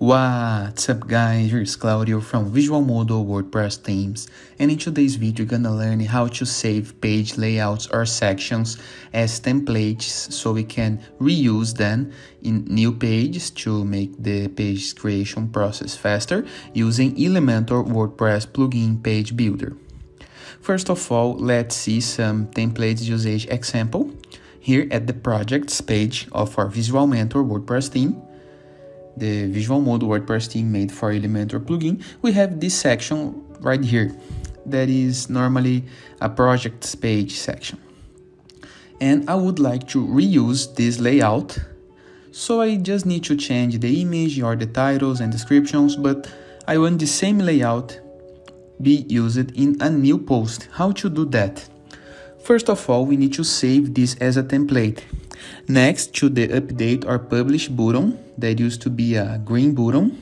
What's up guys, here's Claudio from Visualmodo WordPress themes, and in today's video you're gonna learn how to save page layouts or sections as templates so we can reuse them in new pages to make the page creation process faster using Elementor WordPress plugin page builder. First of all, let's see some templates usage example here at the projects page of our Visual Mentor WordPress theme. The Visualmodo WordPress theme made for Elementor plugin, we have this section right here that is normally a projects page section, and I would like to reuse this layout, so I just need to change the image or the titles and descriptions, but I want the same layout be used in a new post. How to do that? First of all, we need to save this as a template. Next to the update or publish button, that used to be a green button,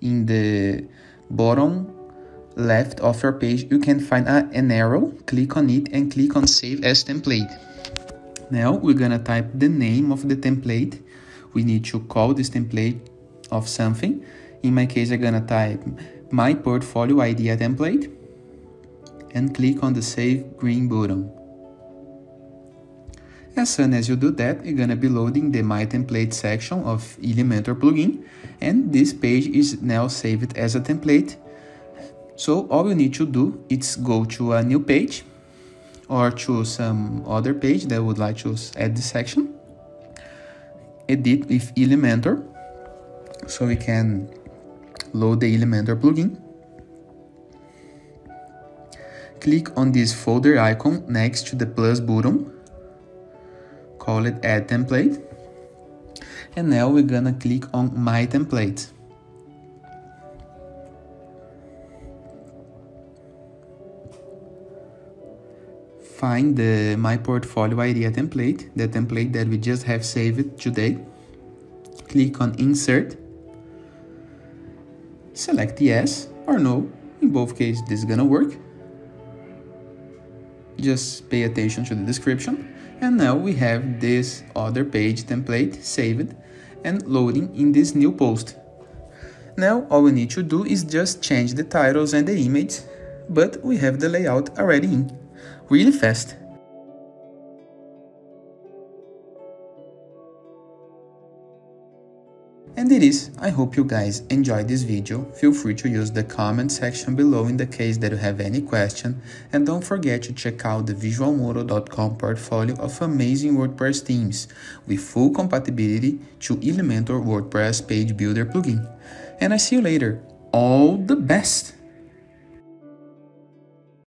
in the bottom left of your page you can find an arrow, click on it and click on save as template. Now we're gonna type the name of the template. We need to call this template of something. In my case I'm gonna type my portfolio idea template and click on the save green button. As soon as you do that, you're gonna be loading the My Template section of Elementor plugin, and this page is now saved as a template. So all you need to do is go to a new page or to some other page that would like to add this section, edit with Elementor, so we can load the Elementor plugin. Click on this folder icon next to the plus button, call it add template, and now we're gonna click on my template. Find the my portfolio idea template, the template that we just have saved today. Click on insert, select yes or no, in both cases this is gonna work. Just pay attention to the description. And now we have this other page template saved and loading in this new post. Now all we need to do is just change the titles and the image, but we have the layout already in. Really fast. And it is. I hope you guys enjoyed this video. Feel free to use the comment section below in the case that you have any question, and don't forget to check out the visualmodo.com portfolio of amazing WordPress themes with full compatibility to Elementor WordPress Page Builder plugin. And I see you later. All the best!